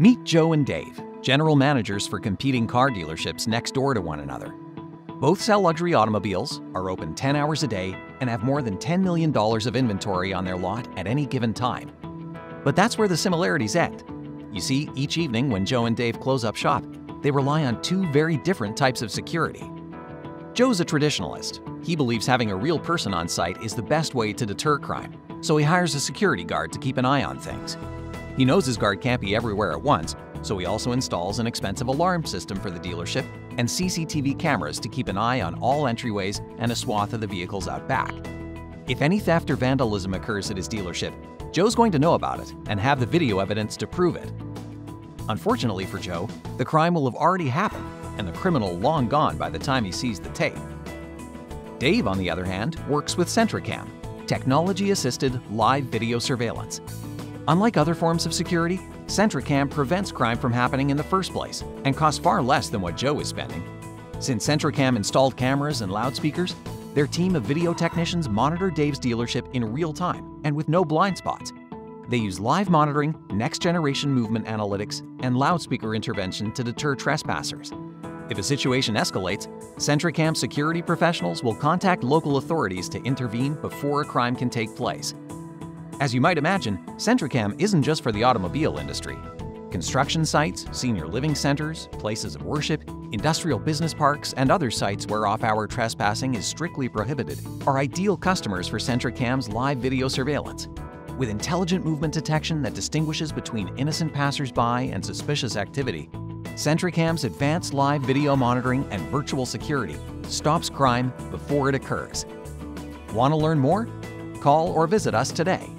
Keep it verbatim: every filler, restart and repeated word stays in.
Meet Joe and Dave, general managers for competing car dealerships next door to one another. Both sell luxury automobiles, are open ten hours a day, and have more than ten million dollars of inventory on their lot at any given time. But that's where the similarities end. You see, each evening when Joe and Dave close up shop, they rely on two very different types of security. Joe's a traditionalist. He believes having a real person on site is the best way to deter crime, so he hires a security guard to keep an eye on things. He knows his guard can't be everywhere at once, so he also installs an expensive alarm system for the dealership and C C T V cameras to keep an eye on all entryways and a swath of the vehicles out back. If any theft or vandalism occurs at his dealership, Joe's going to know about it and have the video evidence to prove it. Unfortunately for Joe, the crime will have already happened and the criminal long gone by the time he sees the tape. Dave, on the other hand, works with SentraCam, technology-assisted live video surveillance. Unlike other forms of security, SentraCam prevents crime from happening in the first place and costs far less than what Joe is spending. Since SentraCam installed cameras and loudspeakers, their team of video technicians monitor Dave's dealership in real time and with no blind spots. They use live monitoring, next-generation movement analytics, and loudspeaker intervention to deter trespassers. If a situation escalates, SentraCam security professionals will contact local authorities to intervene before a crime can take place. As you might imagine, SentraCam isn't just for the automobile industry. Construction sites, senior living centers, places of worship, industrial business parks, and other sites where off-hour trespassing is strictly prohibited are ideal customers for SentraCam's live video surveillance. With intelligent movement detection that distinguishes between innocent passersby and suspicious activity, SentraCam's advanced live video monitoring and virtual security stops crime before it occurs. Want to learn more? Call or visit us today.